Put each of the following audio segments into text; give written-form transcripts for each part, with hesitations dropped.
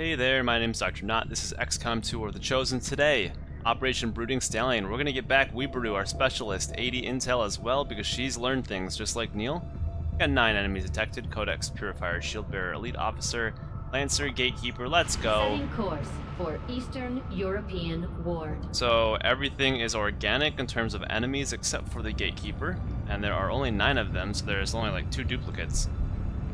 Hey there, my name is Dr. Knott. This is XCOM 2 or The Chosen. Today, Operation Brooding Stallion. We're going to get back Weeberoo, our specialist, 80 intel as well, because she's learned things just like Neil. We've got 9 enemies detected: Codex, Purifier, Shieldbearer, Elite Officer, Lancer, Gatekeeper. Let's go. Setting course for Eastern European Ward. So everything is organic in terms of enemies except for the Gatekeeper, and there are only 9 of them, so there's only like 2 duplicates.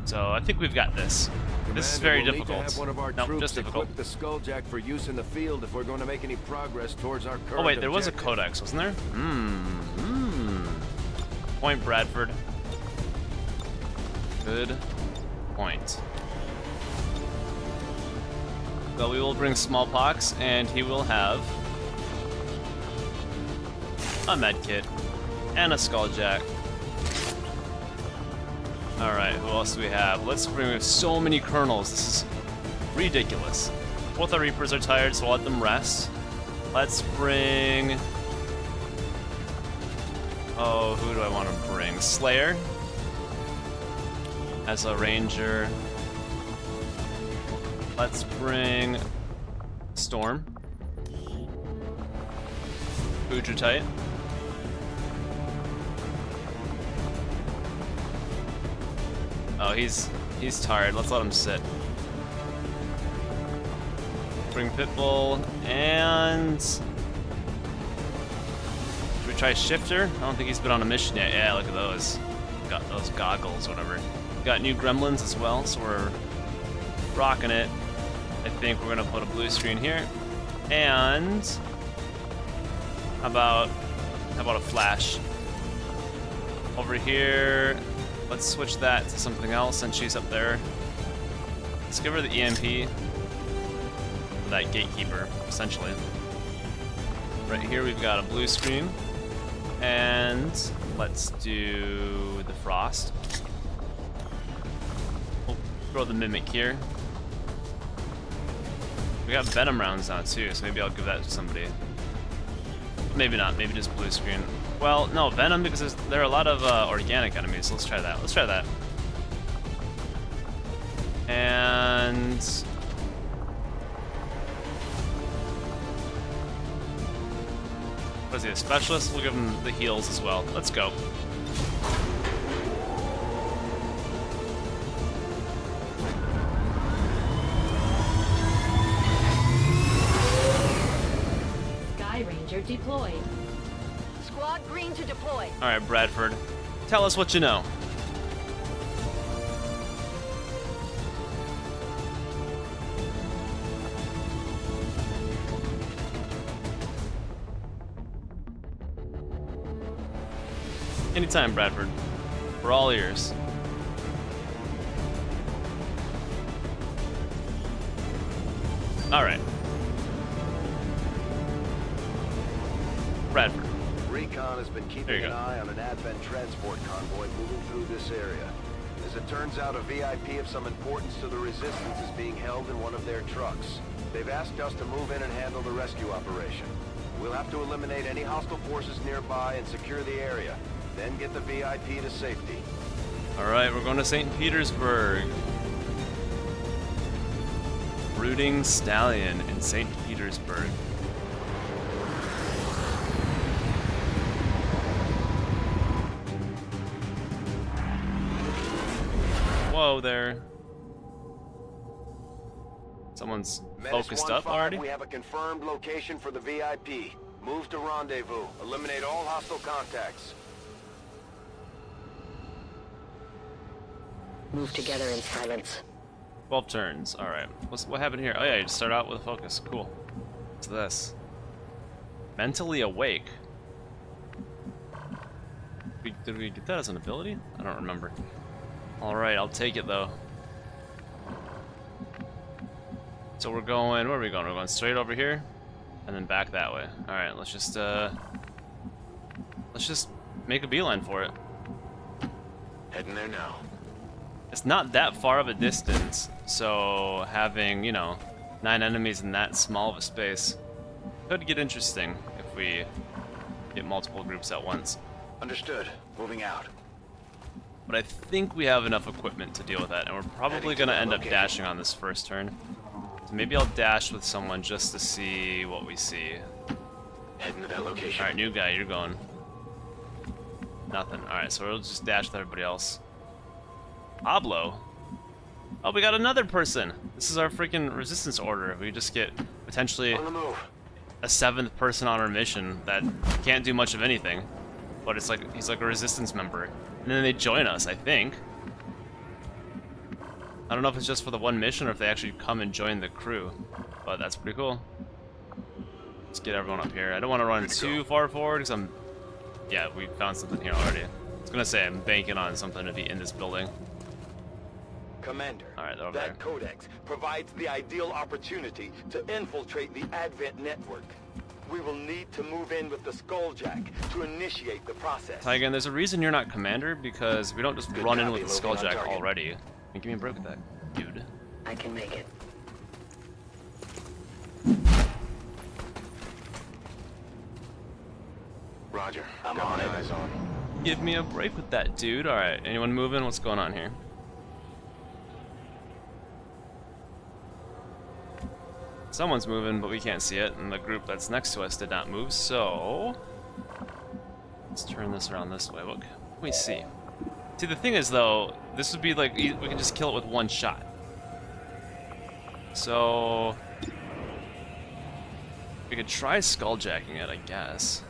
So I think we've got this. This is very difficult. No, just difficult. The skulljack for use in the field if we're going to make any progress towards our current. Oh wait, there was a codex, wasn't there? Good point, Bradford. Good point. So we will bring smallpox, and he will have a med kit and a skulljack. Alright, who else do we have? Let's bring in so many colonels. This is ridiculous. Both our Reapers are tired, so we'll let them rest. Let's bring... oh, who do I want to bring? Slayer as a ranger. Let's bring Storm. Udratite. Oh, he's tired. Let's let him sit. Bring Pitbull, and should we try Shifter? I don't think he's been on a mission yet. Yeah, look at those. Got those goggles, whatever. Got new gremlins as well, so we're rocking it. I think we're gonna put a blue screen here, and how about a flash over here? Let's switch that to something else, and she's up there. Let's give her the EMP. That Gatekeeper, essentially. Right here we've got a blue screen. And let's do the Frost. We'll throw the Mimic here. We got Venom rounds now too, so maybe I'll give that to somebody. Maybe not, maybe just blue screen. Well, no, Venom, because there are a lot of organic enemies, so let's try that. Let's try that. And... what is he, a specialist? We'll give him the heals as well. Let's go. Sky Ranger deployed. Green to deploy. All right, Bradford, tell us what you know. Anytime, Bradford. We're all ears. All right. Bradford. Recon has been keeping an eye on an advent transport convoy moving through this area. As it turns out, a VIP of some importance to the resistance is being held in one of their trucks. They've asked us to move in and handle the rescue operation. We'll have to eliminate any hostile forces nearby and secure the area, then get the VIP to safety. Alright, we're going to St. Petersburg. Brooding Stallion in St. Petersburg. Whoa there. Someone's focused up already. We have a confirmed location for the VIP. Move to rendezvous. Eliminate all hostile contacts. Move together in silence. 12 turns. All right. What happened here? Oh yeah, you just start out with a focus. Cool. What's this? Mentally awake. Did we get that as an ability? I don't remember. Alright, I'll take it though. So we're going, where are we going? We're going straight over here and then back that way. Alright, let's just make a beeline for it. Heading there now. It's not that far of a distance, so having, you know, 9 enemies in that small of a space could get interesting if we get multiple groups at once. Understood. Moving out. But I think we have enough equipment to deal with that, and we're probably going to end up dashing on this first turn. So maybe I'll dash with someone just to see what we see. Heading to that location. Alright, new guy, you're going. Nothing. Alright, so we'll just dash with everybody else. Pablo. Oh, we got another person. This is our freaking resistance order. We just get potentially a seventh person on our mission that can't do much of anything, but it's like he's like a resistance member, and then they join us. I think. I don't know if it's just for the one mission or if they actually come and join the crew, but that's pretty cool. Let's get everyone up here. I don't want to run too far forward because I'm. Yeah, we found something here already. I was gonna say I'm banking on something to be in this building. Commander, right, that there. Codex provides the ideal opportunity to infiltrate the Advent network. We will need to move in with the Skulljack to initiate the process. Tygan, there's a reason you're not commander, because we don't just run in with the Skulljack already. I mean, give me a break with that, dude. I can make it. Roger, I'm on it. Eyes on. Give me a break with that, dude. All right, anyone moving? What's going on here? Someone's moving, but we can't see it, and the group that's next to us did not move, so... Let's turn this around this way. What can we see? See, the thing is, though, this would be like... We can just kill it with one shot. So... We could try skulljacking it, I guess.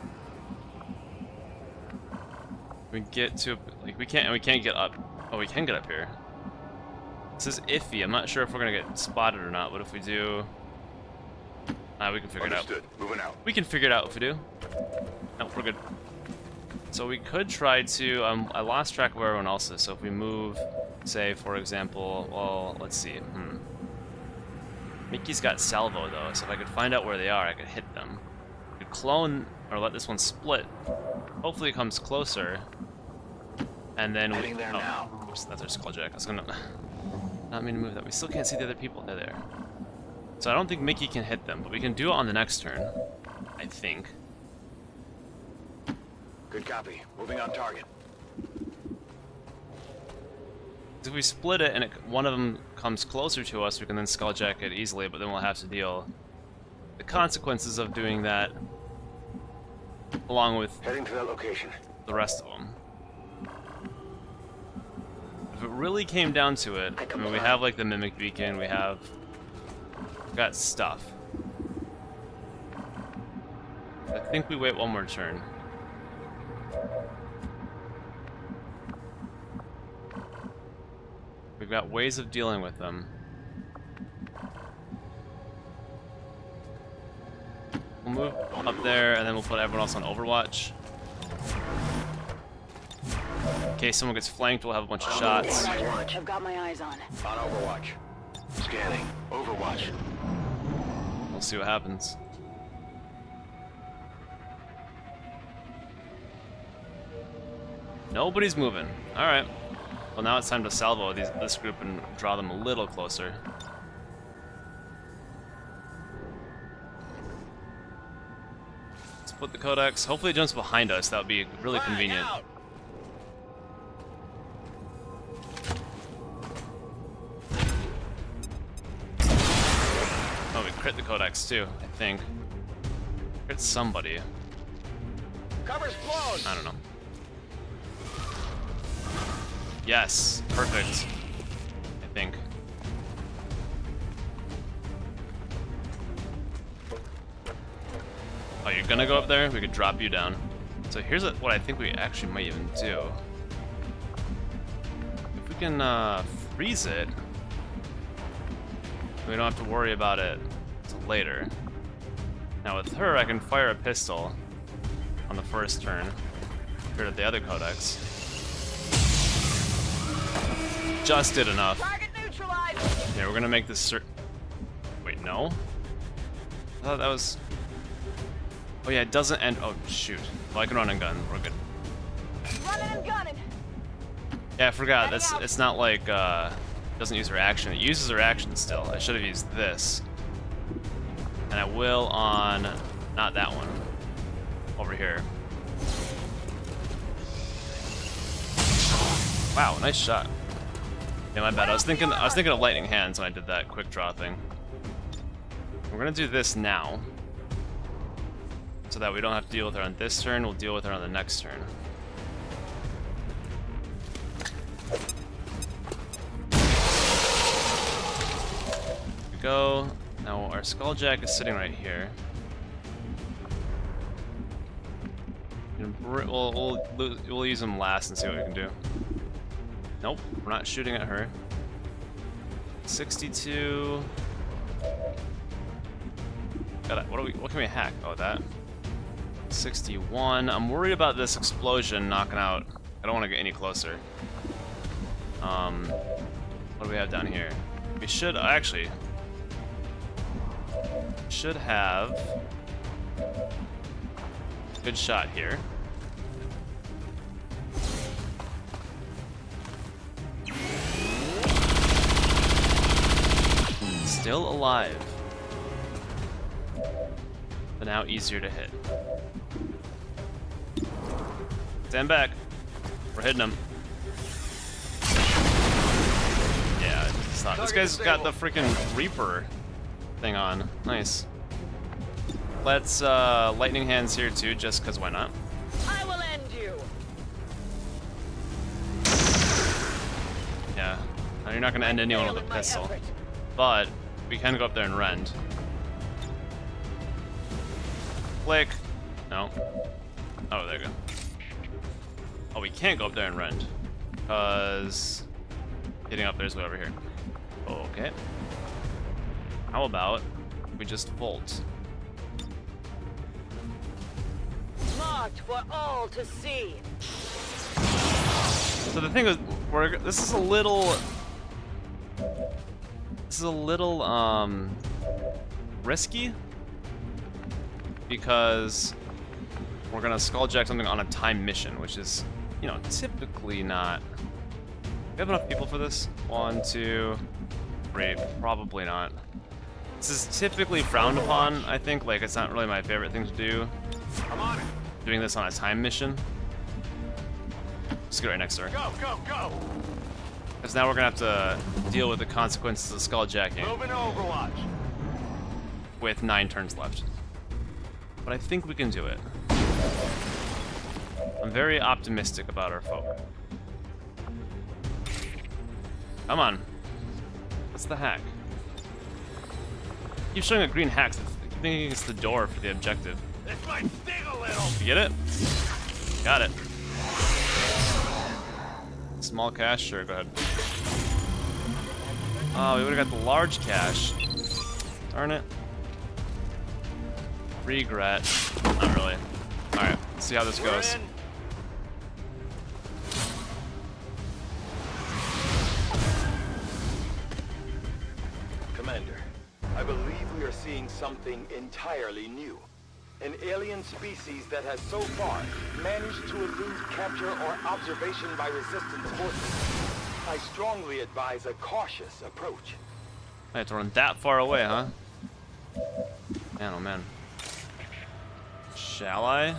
We get to... Like, we can't get up. Oh, we can get up here. This is iffy. I'm not sure if we're gonna get spotted or not, but if we do... We can figure it out. Moving out. We can figure it out if we do. No, we're good. So we could try to... I lost track of where everyone else is, so if we move, say, for example... Well, let's see. Mickey's got Salvo, though, so if I could find out where they are, I could hit them. I could clone, or let this one split. Hopefully it comes closer. And then we... Oh, oops, that's our Skulljack. I was gonna... Not mean to move that. We still can't see the other people. They're there. So I don't think Mickey can hit them, but we can do it on the next turn, I think. Good copy. Moving on target. If we split it and one of them comes closer to us, we can then skulljack it easily, but then we'll have to deal the consequences of doing that, along with heading to that location. The rest of them. If it really came down to it, I mean, we have like the Mimic Beacon, we have. Got stuff. I think we wait one more turn. We've got ways of dealing with them. We'll move up there and then we'll put everyone else on Overwatch. In case someone gets flanked, we'll have a bunch of shots. I've got my eyes on. On Overwatch. Scanning. Overwatch. We'll see what happens. Nobody's moving. Alright. Well, now it's time to salvo this group and draw them a little closer. Let's put the Codex. Hopefully it jumps behind us. That would be really convenient. Crit the Codex too, I think. Crit somebody. Cover's blown. I don't know. Yes, perfect. I think. Oh, you're gonna go up there? We could drop you down. So here's what I think we actually might even do. If we can freeze it, we don't have to worry about it. Later. Now with her, I can fire a pistol on the first turn. Here to the other Codex. Just did enough. Target neutralized. Yeah, we're gonna make this Wait, no? I thought that was... Oh yeah, it doesn't end... Oh, shoot. Well, I can run and gun. We're good. Running and gunning. Yeah, I forgot. That's. It's not like... It doesn't use her action. It uses her action still. I should have used this. And I will on, not that one, over here. Wow, nice shot. Yeah, my bad. I was thinking of lightning hands when I did that quick draw thing. We're gonna do this now, so that we don't have to deal with her on this turn. We'll deal with her on the next turn. There we go. Now our Skulljack is sitting right here. We'll use him last and see what we can do. Nope, we're not shooting at her. 62. Got it. What can we hack? Oh, that. 61. I'm worried about this explosion knocking out. I don't want to get any closer. What do we have down here? We should actually should have a good shot here. Still alive, but now easier to hit. Stand back. We're hitting him. Yeah, it's not. This guy's got the freaking Reaper thing on. Nice. Let's lightning hands here too, just cause why not? I will end you. Yeah. Now you're not gonna end anyone with a pistol, but we can go up there and rend. Click. No. Oh, there we go. Oh, we can't go up there and rend, cause getting up there's way over here. Okay. How about we just bolt? Marked for all to see. So the thing is, this is a little risky, because we're gonna skulljack something on a time mission, which is, you know, typically not. Do we have enough people for this? 1, 2, 3. Probably not. This is typically frowned upon. I think like it's not really my favorite thing to do. I'm on it. Doing this on a time mission. Let's get right next to her. Go, go, go! Because now we're gonna have to deal with the consequences of skulljacking. Moving to Overwatch. With 9 turns left. But I think we can do it. I'm very optimistic about our folk. Come on. What's the hack? Keep showing a green hack. I'm thinking it's the door for the objective. This might sting a little. You get it? Got it. Small cache? Sure, go ahead. Oh, we would've got the large cache. Darn it. Regret. Not really. Alright, let's see how this goes. Commander, I believe we are seeing something entirely new. An alien species that has so far managed to elude capture or observation by resistance forces. I strongly advise a cautious approach. I have to run that far away, huh? Man, oh man. Shall I?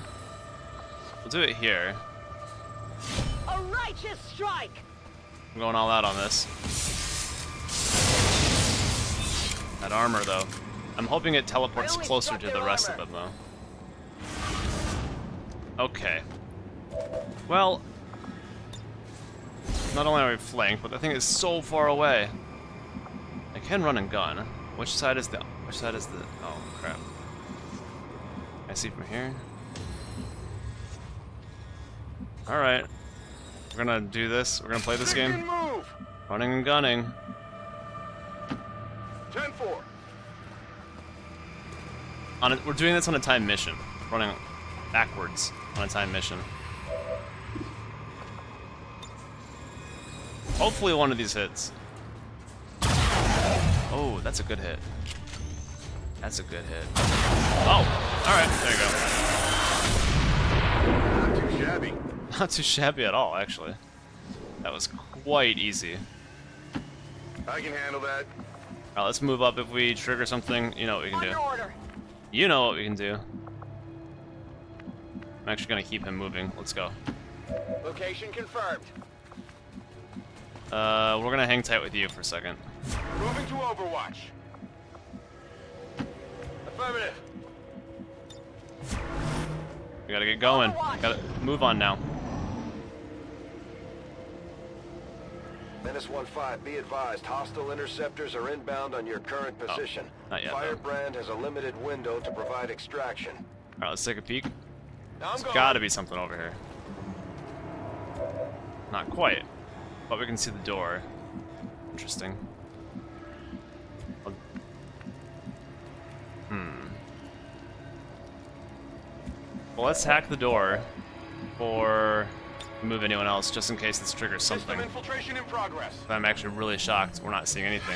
We'll do it here. A righteous strike! I'm going all out on this. That armor, though. I'm hoping it teleports closer to the rest of them, though. Okay. Well, not only are we flanked, but the thing is so far away. I can run and gun. Which side is the? Oh crap! I see from here. All right, we're gonna do this. We're gonna play this game. Running and gunning. 10-4. We're doing this on a time mission. Running backwards on a time mission. Hopefully one of these hits. Oh, that's a good hit. That's a good hit. Oh, alright, there you go. Not too shabby. Not too shabby at all, actually. That was quite easy. I can handle that. Alright, let's move up. If we trigger something, you know what we can do. You know what we can do. I'm actually gonna keep him moving. Let's go. Location confirmed. We're gonna hang tight with you for a second. Moving to Overwatch. Affirmative. We gotta get going. Gotta move on now. Menace 1-5, be advised. Hostile interceptors are inbound on your current position. Oh, not yet, Firebrand has a limited window to provide extraction. Alright, let's take a peek. There's gotta be something over here. Not quite. But we can see the door. Interesting. Well, let's hack the door or move anyone else just in case this triggers something. Infiltration in progress. I'm actually really shocked we're not seeing anything.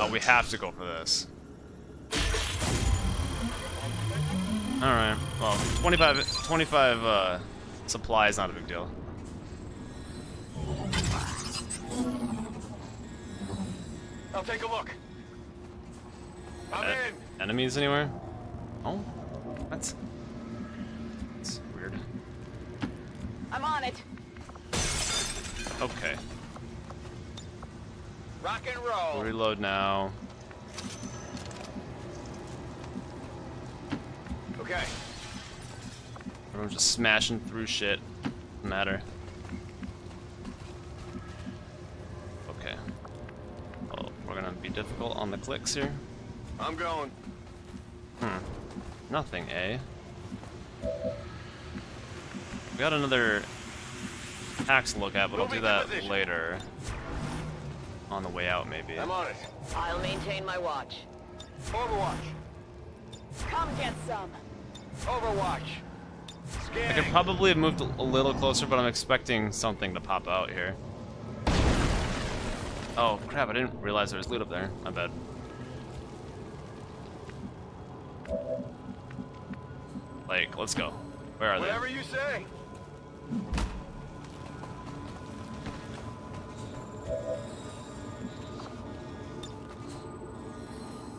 Oh, we have to go for this. Alright, well, 25 supply is not a big deal. I'll take a look. Enemies anywhere? Oh, that's weird. I'm on it. Okay. Rock and roll. We'll reload now. Okay. Everyone's just smashing through shit. Doesn't matter. Okay. Oh, we're gonna be difficult on the clicks here. I'm going. Nothing, eh? We got another axe to look at, but we'll do that later. On the way out, maybe. I'm on it. I'll maintain my watch. Overwatch. Come get some. Overwatch. Scanning. I could probably have moved a little closer, but I'm expecting something to pop out here. Oh, crap, I didn't realize there was loot up there. My bad. Like, let's go. Where are they? Whatever you say.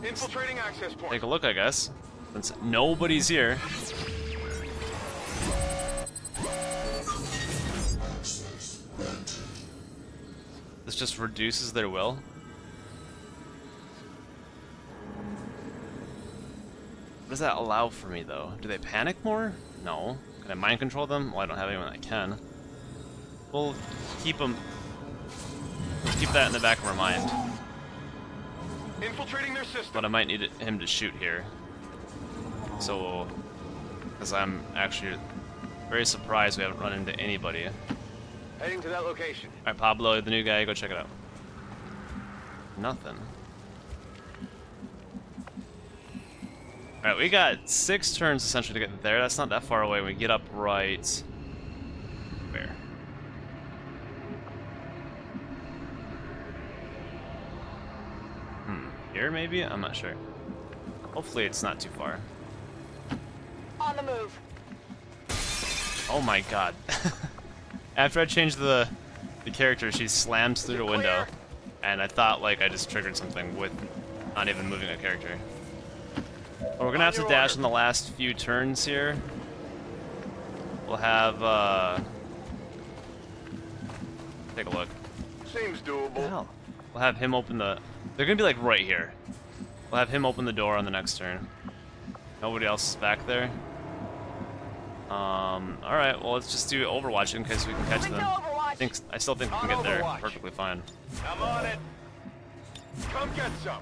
Infiltrating access point. Take a look, I guess. Since nobody's here. This just reduces their will. What does that allow for me, though? Do they panic more? No. Can I mind control them? Well, I don't have anyone that can. We'll keep them. We'll keep that in the back of our mind. Infiltrating their system. But I might need him to shoot here. So, because I'm actually very surprised we haven't run into anybody. Heading to that location. All right, Pablo, the new guy. Go check it out. Nothing. Alright, we got 6 turns essentially to get there. That's not that far away. We get up right... where? Here maybe? I'm not sure. Hopefully it's not too far. On the move. Oh my god. After I changed the character, she slams through the window. And I thought like I just triggered something with not even moving a character. Well, we're gonna have to dash in the last few turns here. We'll have take a look. Seems doable. Hell. We'll have him open the. They're gonna be like right here. We'll have him open the door on the next turn. Nobody else is back there. All right. Well, let's just do Overwatch in case we can catch them. I still think we can get there perfectly fine. I'm on it. Come get some.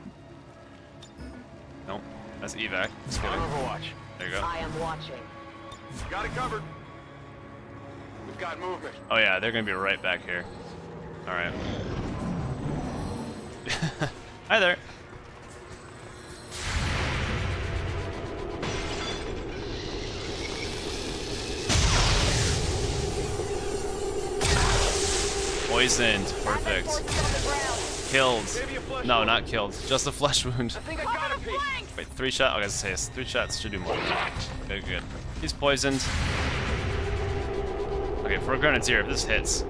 Nope. That's evac. Just kidding. There you go. I am watching. Got it covered. We've got movement. Oh yeah, they're gonna be right back here. All right. Hi there. Poisoned. Perfect. Killed. No, not killed. Just a flesh wound. I think I got a piece. Wait, 3 shots? Oh, I guess it's 3 shots should do more. Good, good. He's poisoned. Okay, for a grenadier, this hits.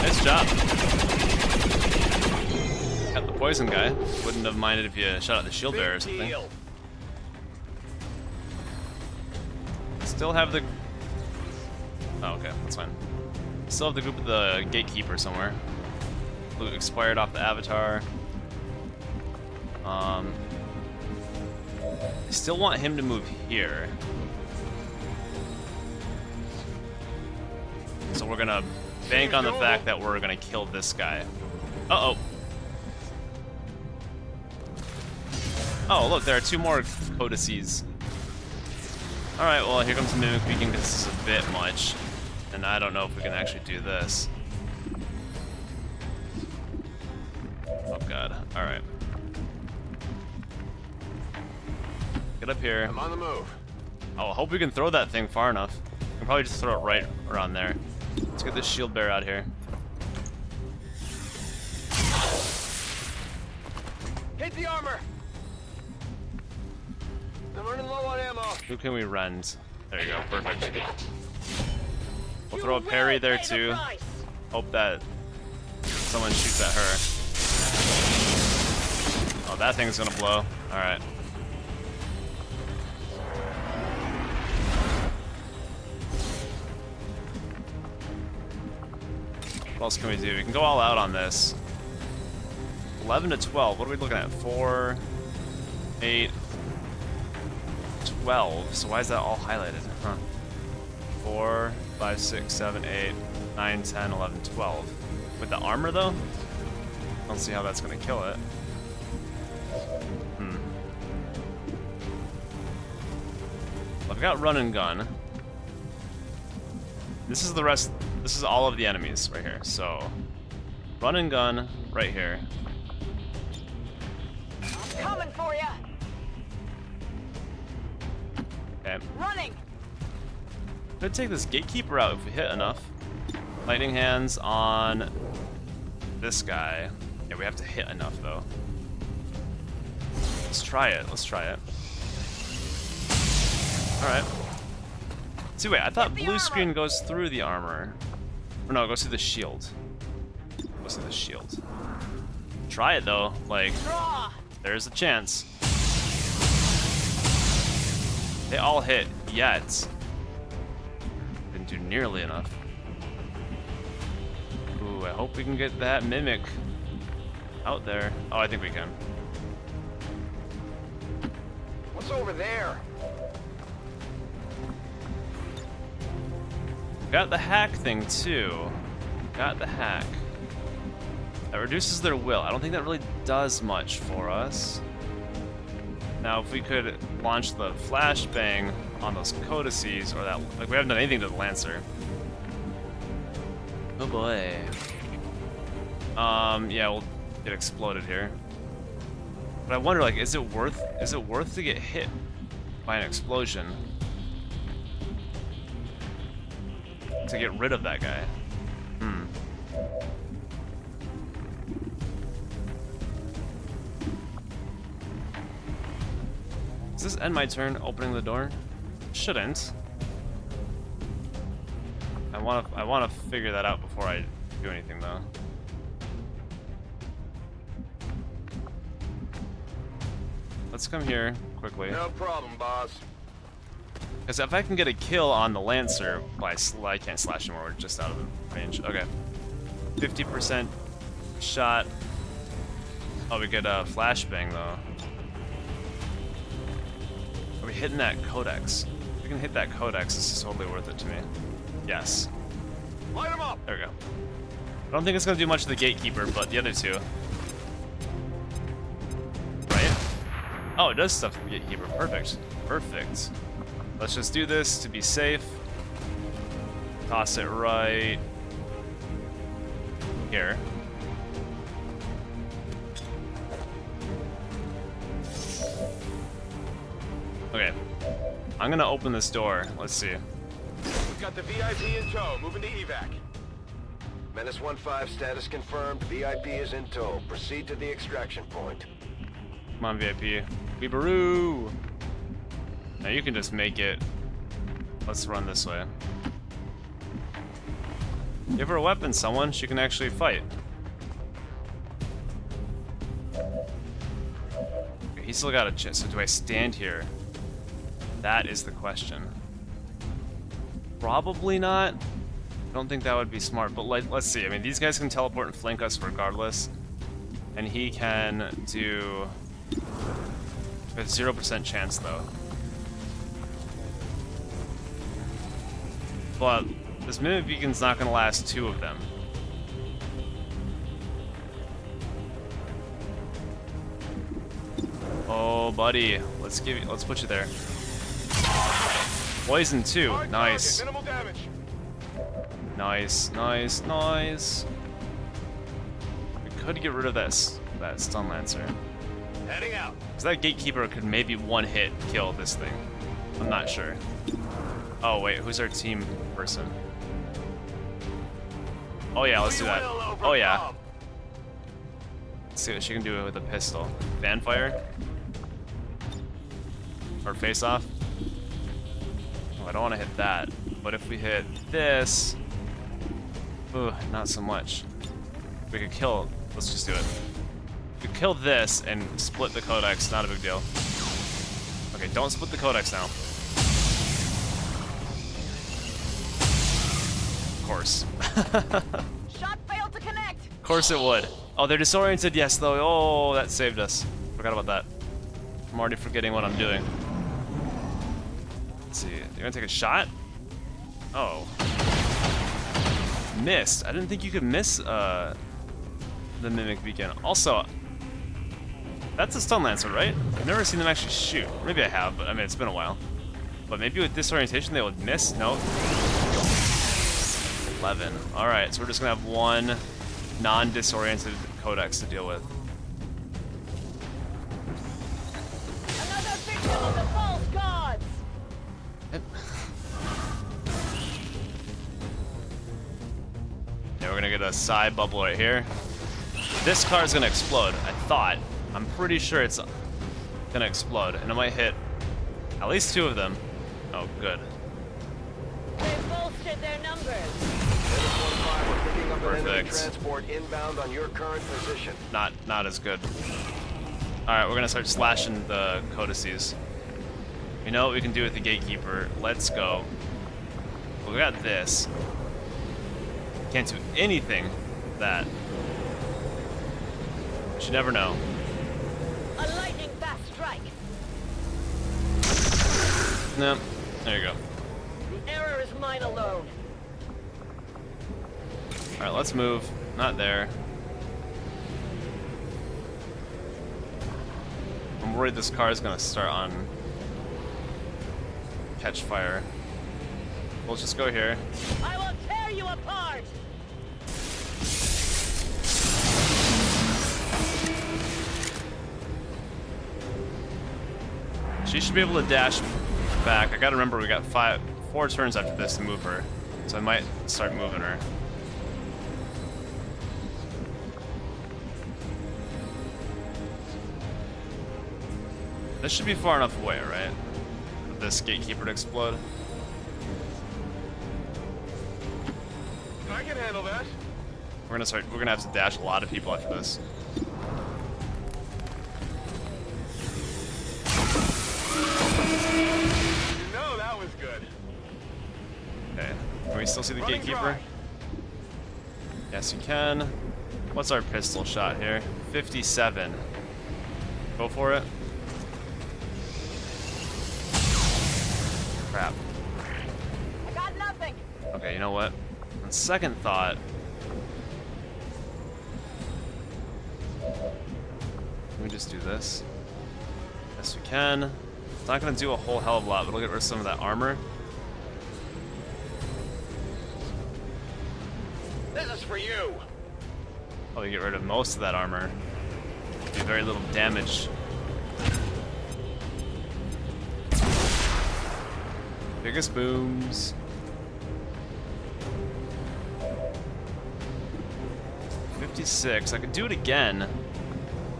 Nice job. Got the poison guy. Wouldn't have minded if you shot at the Shieldbearer or something. Still have the... oh, okay, that's fine. Still have the group of the Gatekeeper somewhere. loot expired off the avatar. I still want him to move here. So we're gonna bank on the fact that we're gonna kill this guy. Uh-oh. Oh, look, there are two more codices. Alright, well, here comes the Mimic Beacon, because this is a bit much. And I don't know if we can actually do this. Oh god, alright. Get up here. I'm on the move. Oh, I hope we can throw that thing far enough. We can probably just throw it right around there. Let's get this Shieldbearer out here. Hit the armor! I'm running low on ammo. Who can we rend? There you go, perfect. We'll throw a parry there too. Hope that someone shoots at her. Oh, that thing's gonna blow. Alright. What else can we do? We can go all out on this. 11 to 12. What are we looking at? 4, 8, 12. So why is that all highlighted? Huh. 4, 5, 6, 7, 8, 9, 10, 11, 12. With the armor, though? I don't see how that's going to kill it. Hmm. Well, I've got run and gun. This is the rest... This is all of the enemies right here, so run and gun right here. I'm coming for ya. Okay. Running. Could take this Gatekeeper out if we hit enough. Lightning hands on this guy. Yeah, we have to hit enough though. Let's try it. Let's try it. All right. See, wait. I thought blue screen goes through the armor. Or no, it goes through the shield. It goes through the shield. Try it though, like, there's a chance. They all hit, yet. Didn't do nearly enough. Ooh, I hope we can get that Mimic out there. Oh, I think we can. What's over there? Got the hack thing too. Got the hack. That reduces their will. I don't think that really does much for us. Now, if we could launch the flashbang on those codices, or that, like, we haven't done anything to the Lancer. Oh boy. Yeah, we'll get exploded here. But I wonder, like, is it worth to get hit by an explosion? To get rid of that guy. Hmm. Does this end my turn opening the door? Shouldn't. I wanna figure that out before I do anything though. Let's come here quickly. No problem, boss. Because if I can get a kill on the Lancer, by I can't slash anymore, we're just out of the range. Okay. 50% shot. Oh, we get a flashbang, though. Are we hitting that Codex? If we can hit that Codex, this is totally worth it to me. Yes. Light him up! There we go. I don't think it's going to do much to the Gatekeeper, but the other two. Right? Oh, it does stuff to the Gatekeeper. Perfect. Perfect. Let's just do this to be safe. Toss it right here. Okay. I'm gonna open this door. Let's see. We've got the VIP in tow. Moving to evac. Menace 1-5 status confirmed. VIP is in tow. Proceed to the extraction point. Come on, VIP. Weebaroo! Now you can just make it. Let's run this way. Give her a weapon, someone. She can actually fight. Okay, he still got a chance. So do I stand here? That is the question. Probably not. Don't think that would be smart, but let's see. I mean, these guys can teleport and flank us regardless, and he can do with 0% chance though. But this Mimic Beacon's not going to last two of them. Oh, buddy, let's put you there. Poison too, nice. Nice, nice, nice. We could get rid of that Stun Lancer. Heading out. Because that Gatekeeper could maybe one hit kill this thing. I'm not sure. Oh wait, who's our team person? Oh yeah, let's do that. Oh yeah. Let's see what she can do with a pistol. Fanfire? Or face off? Oh, I don't want to hit that. But if we hit this... Ooh, not so much. We could kill... Let's just do it. We could kill this and split the Codex. Not a big deal. Okay, don't split the Codex now. Of course. Shot failed to connect. Of course it would. Oh, they're disoriented. Yes, though. Oh, that saved us. Forgot about that. I'm already forgetting what I'm doing. Let's see. You're gonna take a shot? Oh. Missed. I didn't think you could miss the Mimic Beacon. Also, that's a Stun Lancer, right? I've never seen them actually shoot. Maybe I have, but I mean, it's been a while. But maybe with disorientation they would miss? No. 11. Alright, so we're just gonna have one non-disoriented Codex to deal with. Another victim of the false gods! Now we're gonna get a side bubble right here. This car's gonna explode, I thought. I'm pretty sure it's gonna explode, and it might hit at least two of them. Oh, good. They bolstered their numbers. Perfect. Transport inbound on your current position. Not as good. Alright, we're gonna start slashing the codices. We know what we can do with the Gatekeeper. Let's go. Well, we got this. Can't do anything with that. But you never know. A lightning fast strike. No. There you go. The error is mine alone. All right, let's move. Not there. I'm worried this car is gonna start on catch fire. We'll just go here. I will tear you apart. She should be able to dash back. I gotta remember we got four turns after this to move her, so I might start moving her. This should be far enough away, right? For this Gatekeeper to explode. I can handle that. We're gonna have to dash a lot of people after this. No, that was good. Okay. Can we still see the Gatekeeper? Dry. Yes, you can. What's our pistol shot here? 57. Go for it. Crap. I got nothing. Okay, you know what? On second thought, can we just do this? Yes, we can. It's not going to do a whole hell of a lot, but it'll get rid of some of that armor. This is for you. Probably get rid of most of that armor. Do very little damage. Biggest booms. 56. I could do it again,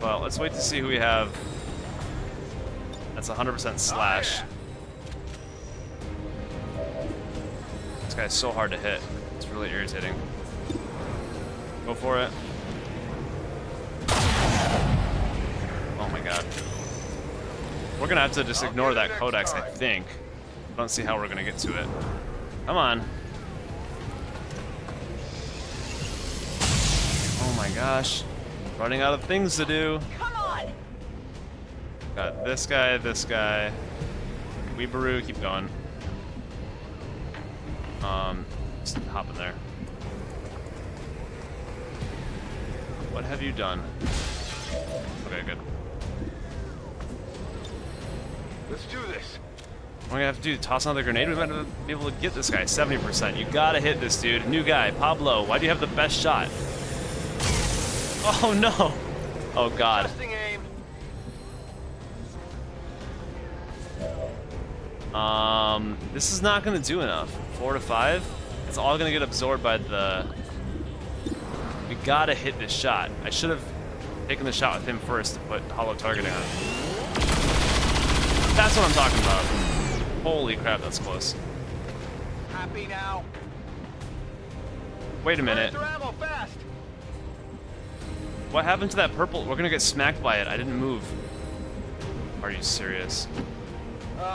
but let's wait to see who we have. That's 100% slash. Oh, yeah. This guy's so hard to hit. It's really irritating. Go for it. Oh my god. We're gonna have to just ignore that Codex, I think. I don't see how we're gonna get to it. Come on. Oh my gosh. Running out of things to do. Come on. Got this guy, this guy. Weebaroo, keep going. Just hop in there. What have you done? Okay, good. Let's do this. What am I gonna have to do? Toss another grenade? We might be able to get this guy. 70%. You gotta hit this dude. New guy, Pablo. Why do you have the best shot? Oh no! Oh god. This is not gonna do enough. 4 to 5. It's all gonna get absorbed by the. We gotta hit this shot. I should have taken the shot with him first to put hollow targeting on. That's what I'm talking about. Holy crap, that's close. Happy now. Wait a minute. What happened to that purple? We're gonna get smacked by it. I didn't move. Are you serious?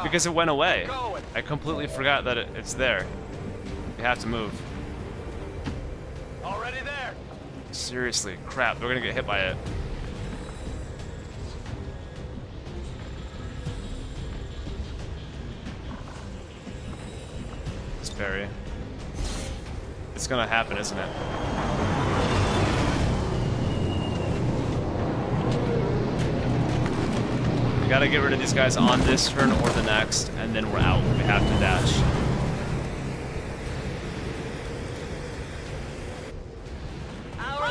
Because it went away. I completely forgot that it's there. We have to move. Already there. Seriously, crap. We're gonna get hit by it. It's very. It's gonna happen, isn't it? Gotta get rid of these guys on this turn or the next, and then we're out. We have to dash.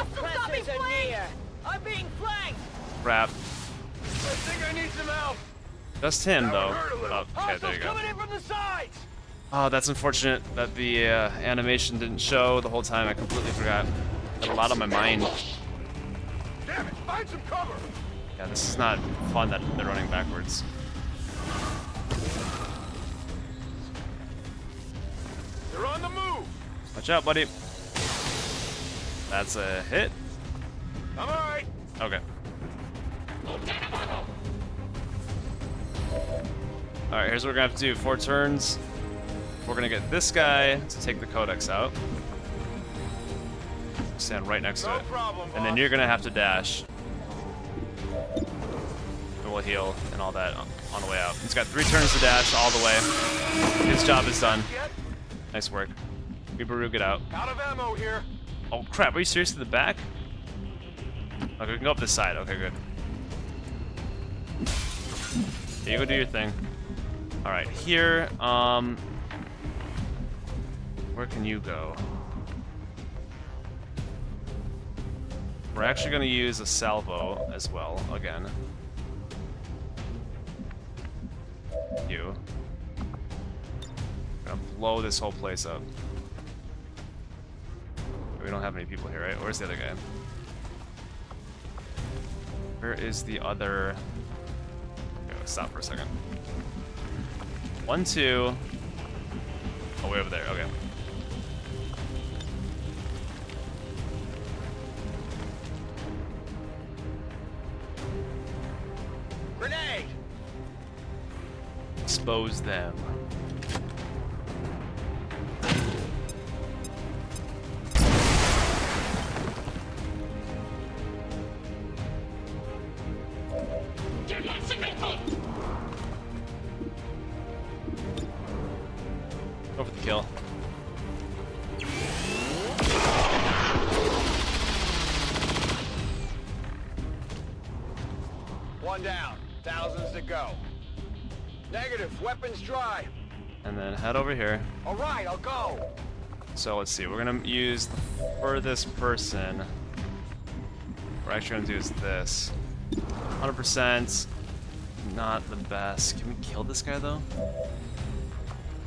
Our pressures are near. I'm being flanked. Crap. I think I need some help. Just him, though. Oh, okay, there you go. Oh, that's unfortunate that the animation didn't show the whole time. I completely forgot. Had a lot on my mind. Damn it! Find some cover. Yeah, this is not fun that they're running backwards. They're on the move. Watch out, buddy. That's a hit. I'm alright. Okay. Alright, here's what we're gonna have to do. 4 turns. We're gonna get this guy to take the Codex out. Stand right next to it. And then you're gonna have to dash. Heal and all that on the way out. He's got 3 turns to dash all the way. His job is done. Nice work. Weebaroo, get out. Out of ammo here. Oh crap, are you serious to the back? Okay, we can go up this side. Okay, good. Yeah, you go do your thing. Alright, here, where can you go? We're actually gonna use a salvo as well, again. You. I'm gonna blow this whole place up. We don't have any people here, right? Where's the other guy? Where is the other... Okay, let's stop for a second. 1, 2... Oh, way over there, okay. Grenade! Expose them. Go for the kill. One down, thousands to go. Negative, weapons dry. And then head over here. All right, I'll go. So let's see, we're gonna use the furthest person. What we're actually gonna do is this. 100%, not the best. Can we kill this guy though?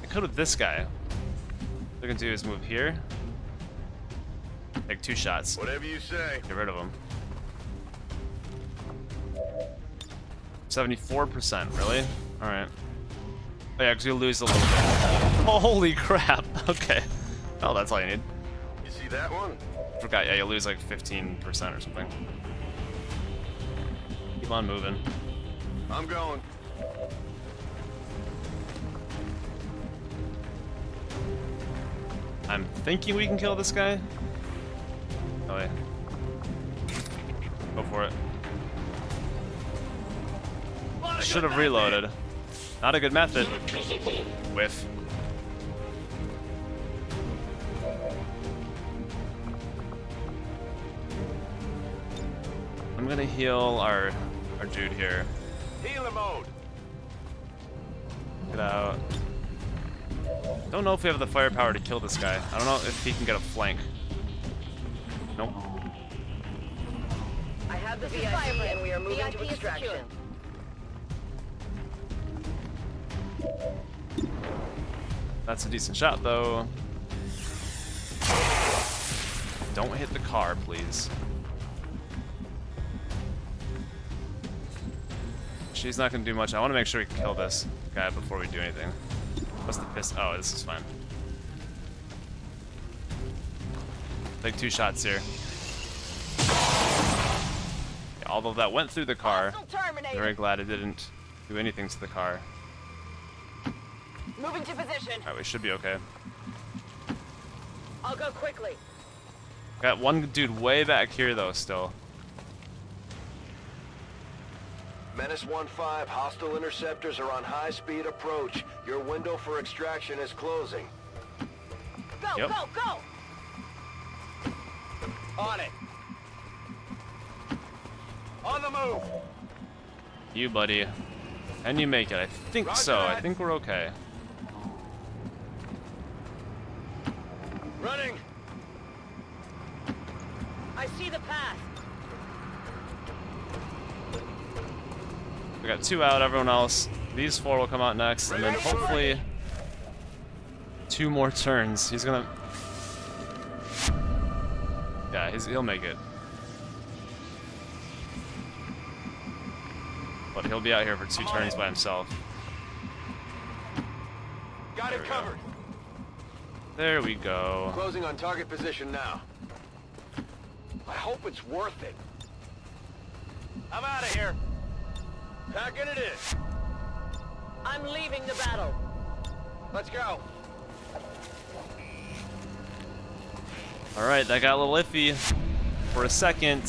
I could with this guy. What we're gonna do is move here. Take 2 shots. Whatever you say. Get rid of him. 74%, really? Alright. Oh yeah, because you lose a little bit. Holy crap! Okay. Oh, that's all you need. You see that one? Forgot, yeah, you lose like 15% or something. Keep on moving. I'm going. I'm thinking we can kill this guy. Oh yeah. Go for it. Should have reloaded. Not a good method. Whiff. I'm gonna heal our dude here. Healer mode. Get out. Don't know if we have the firepower to kill this guy. I don't know if he can get a flank. Nope. I have the VIP and we are moving to extraction. That's a decent shot though. Don't hit the car, please. She's not gonna do much. I wanna make sure we can kill this guy before we do anything. What's the piss? Oh, this is fine. Like two shots here. Yeah, although that went through the car. I'm very glad it didn't do anything to the car. Moving to position. Alright, we should be okay. I'll go quickly. Got one dude way back here though still. Menace 1-5, hostile interceptors are on high-speed approach. Your window for extraction is closing. Go, yep. Go, go! On it. On the move. You, buddy. And you make it. I think Roger so. That. I think we're okay. Running. I see the path. We got two out, everyone else. These four will come out next, and then hopefully two more turns. He's gonna... Yeah, he'll make it. But he'll be out here for two turns by himself. Got it covered. There we go. Closing on target position now. I hope it's worth it. I'm out of here. Packing it in. I'm leaving the battle. Let's go. Alright, that got a little iffy for a second.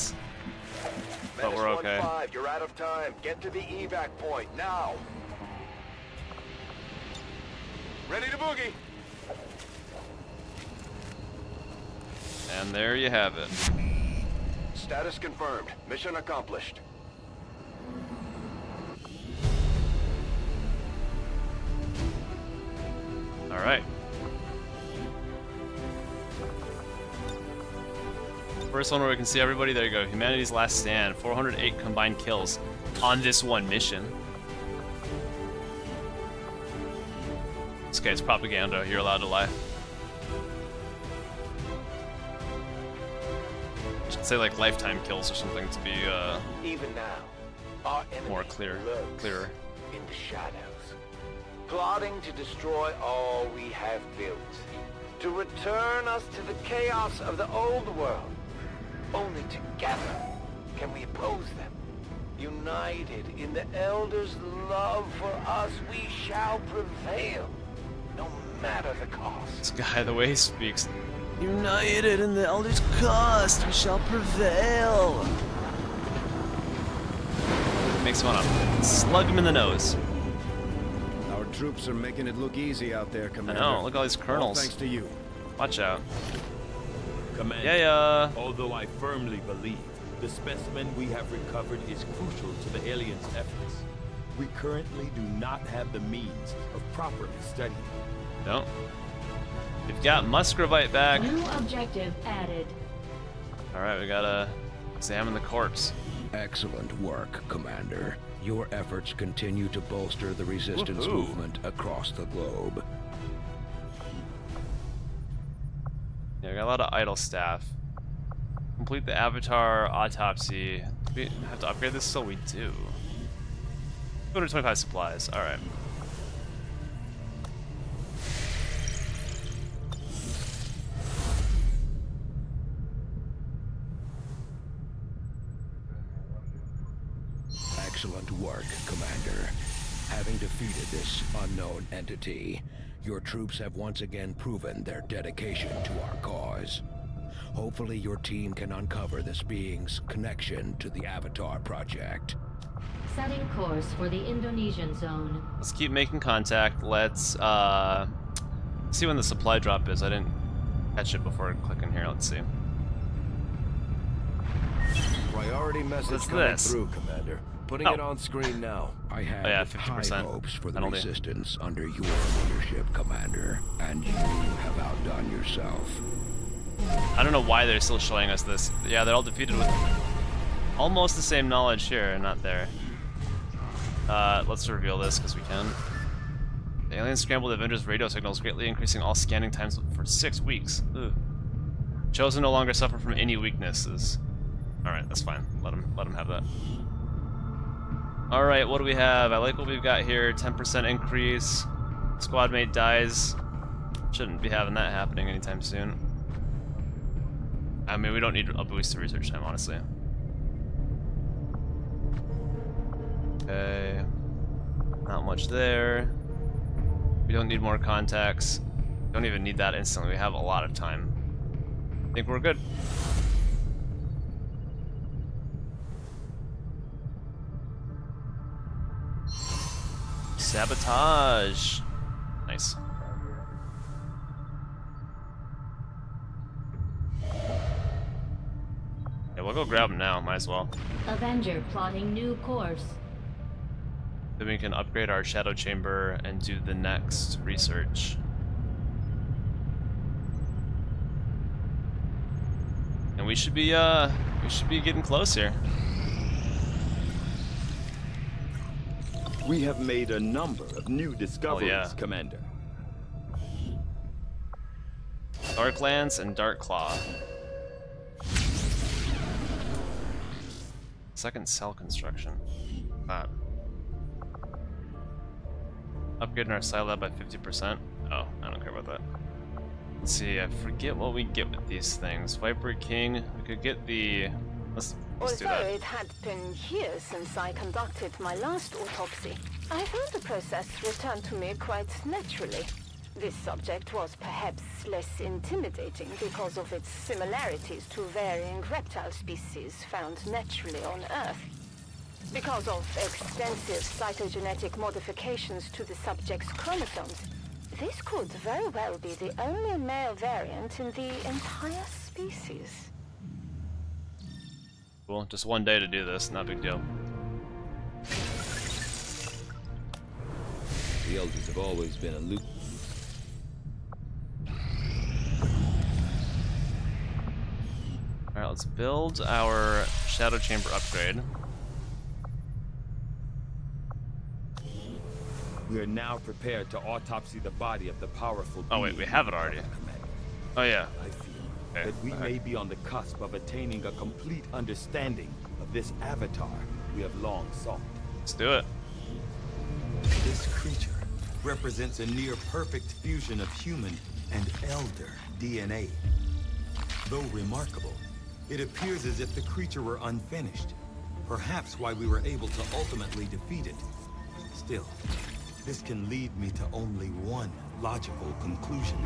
But we're okay. You're out of time. Get to the evac point now. Ready to boogie. And there you have it. Status confirmed. Mission accomplished. All right. First one where we can see everybody. There you go. Humanity's Last Stand. 408 combined kills on this one mission. This guy's propaganda. You're allowed to lie. I should say like lifetime kills or something to be even now, our enemy more clear, clearer. In the shadows. Plotting to destroy all we have built, to return us to the chaos of the old world. Only together can we oppose them. United in the Elder's love for us, we shall prevail, no matter the cost. This guy, the way he speaks. United in the Elder's cost, we shall prevail. Makes one up. Slug him in the nose. Troops are making it look easy out there, Commander. I know, look at all these colonels. All thanks to you. Watch out. Commander, yeah. Although I firmly believe the specimen we have recovered is crucial to the aliens' efforts, we currently do not have the means of properly studying. No. We've got Musgravite back. New objective added. Alright, we gotta examine the corpse. Excellent work, Commander. Your efforts continue to bolster the resistance movement across the globe. Yeah, we got a lot of idle staff. Complete the Avatar autopsy. Do we have to upgrade this? So we do. 225 supplies. All right. Excellent work, Commander. Having defeated this unknown entity, your troops have once again proven their dedication to our cause. Hopefully your team can uncover this being's connection to the Avatar Project. Setting course for the Indonesian zone. Let's keep making contact. Let's see when the supply drop is. I didn't catch it before clicking here. Let's see. Priority message coming through, Commander. Putting it on screen now. I have high hopes for the resistance under your leadership, Commander, and you have outdone yourself. I don't know why they're still showing us this. Yeah, they're all defeated with almost the same knowledge here and not there. Let's reveal this because we can. The aliens scrambled Avengers radio signals, greatly increasing all scanning times for 6 weeks. Ugh. Chosen no longer suffer from any weaknesses. Alright, that's fine. Let them have that. Alright, what do we have? I like what we've got here. 10% increase. Squadmate dies. Shouldn't be having that happening anytime soon. I mean, we don't need a boost to research time, honestly. Okay. Not much there. We don't need more contacts. Don't even need that instantly. We have a lot of time. I think we're good. Sabotage. Nice. Yeah, we'll go grab him now. Might as well. Avenger plotting new course. Then we can upgrade our shadow chamber and do the next research. And we should be getting close here. We have made a number of new discoveries, Commander. Darklands and Dark Claw. Second cell construction. Upgrading our Scilab by 50%. Oh, I don't care about that. Let's see, I forget what we get with these things. Viper King, we could get the... Let's do that. Although it had been years since I conducted my last autopsy, I found the process returned to me quite naturally. This subject was perhaps less intimidating because of its similarities to varying reptile species found naturally on Earth. Because of extensive cytogenetic modifications to the subject's chromosomes, this could very well be the only male variant in the entire species. Cool, just one day to do this, not a big deal. The elders have always been aloof. Alright, let's build our shadow chamber upgrade. We are now prepared to autopsy the body of the powerful. Oh wait, we have it already. Oh yeah. I feel that we may be on the cusp of attaining a complete understanding of this avatar we have long sought. Let's do it. This creature represents a near perfect fusion of human and elder DNA. Though remarkable, it appears as if the creature were unfinished. Perhaps why we were able to ultimately defeat it. Still, this can lead me to only one logical conclusion.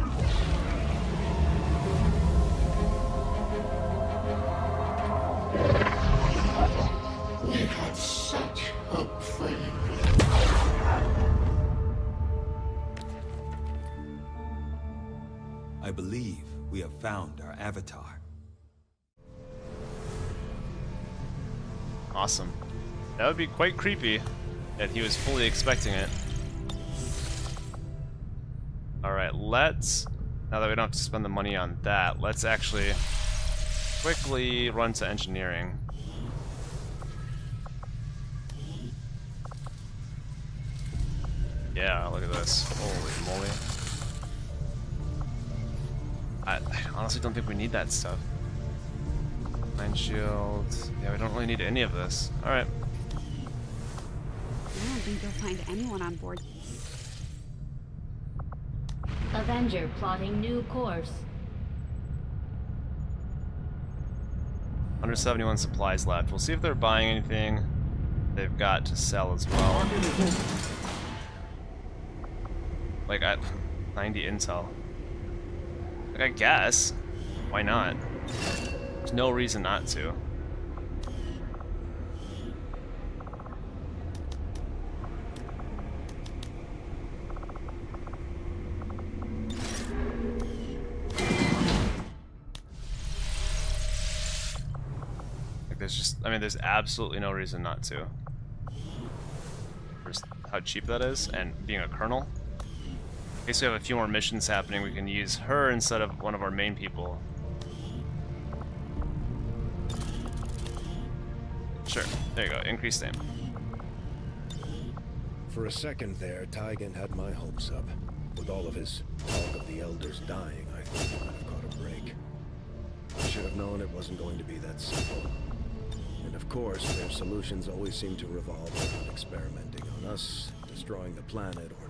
We had such hope for you. I believe we have found our avatar. Awesome. That would be quite creepy that he was fully expecting it. Alright, let's... Now that we don't have to spend the money on that, let's actually quickly run to engineering. Yeah, look at this. Holy moly. I honestly don't think we need that stuff. Mind shield. Yeah, we don't really need any of this. Alright. I don't think you'll find anyone on board. Avenger plotting new course. 171 supplies left. We'll see if they're buying anything they've got to sell as well. Like, I 90 intel. Like, I guess. Why not? There's no reason not to. Like there's just, I mean, there's absolutely no reason not to. First, how cheap that is, and being a colonel. In case we have a few more missions happening, we can use her instead of one of our main people. Sure, there you go, increased aim. For a second there, Tygan had my hopes up. With all of his talk of the elders dying, I thought he might have caught a break. I should have known it wasn't going to be that simple. And of course, their solutions always seem to revolve around experimenting on us, destroying the planet, or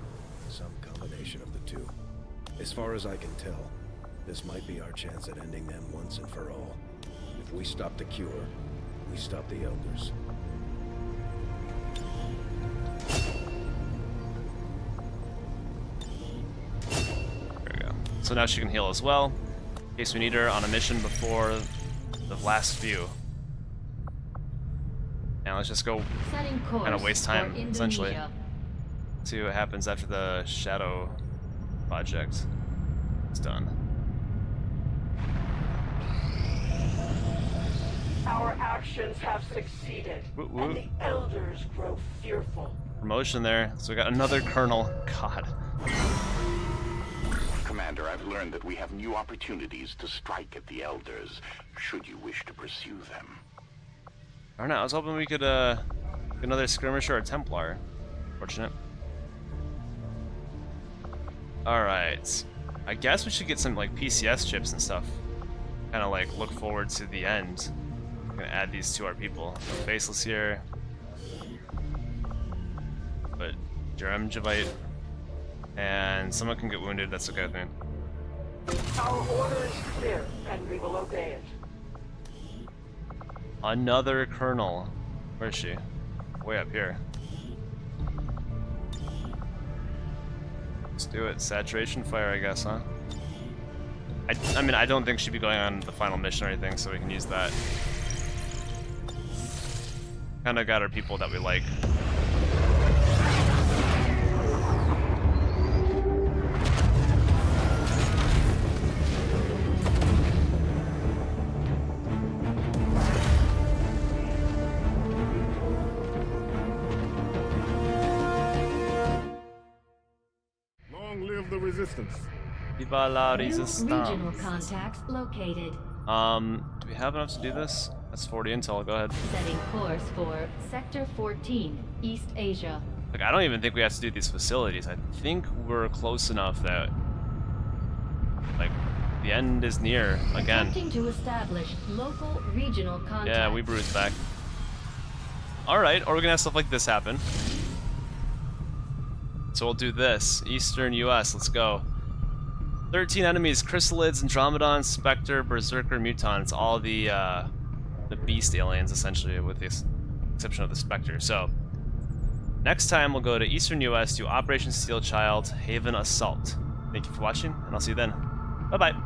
some combination of the two. As far as I can tell, this might be our chance at ending them once and for all. If we stop the cure, we stop the elders. There we go. So now she can heal as well, in case we need her on a mission before the last few. Now let's just go kind of waste time, essentially. See what happens after the shadow project is done. Our actions have succeeded, woot woot. And the elders grow fearful. Promotion there, so we got another colonel. God. Commander, I've learned that we have new opportunities to strike at the elders, should you wish to pursue them. Darn it, I was hoping we could get another skirmisher or a Templar. Fortunate. Alright, I guess we should get some like PCS chips and stuff. Kind of like look forward to the end. I'm gonna add these to our people. So Faceless here. But Andromedonite. And someone can get wounded, that's okay with me. Our order is clear, and we will obey it. Another colonel. Where is she? Way up here. Let's do it. Saturation fire, I guess, huh? I mean, I don't think she'd be going on the final mission or anything, so we can use that. Kinda got our people that we like. Viva la Resistance. Regional contacts located. Do we have enough to do this? That's 40 intel, go ahead. Setting course for Sector 14, East Asia. Like, I don't even think we have to do these facilities. I think we're close enough that, like, the end is near again. Attempting to establish local regional contacts. Yeah, we bruise back. Alright, or we're gonna have stuff like this happen. So we'll do this. Eastern US, let's go. 13 enemies, Chrysalids, Andromedons, Spectre, Berserker, Mutons, all the beast aliens, essentially, with the exception of the Spectre. So, next time we'll go to Eastern US, do Operation Steel Child, Haven Assault. Thank you for watching, and I'll see you then. Bye-bye.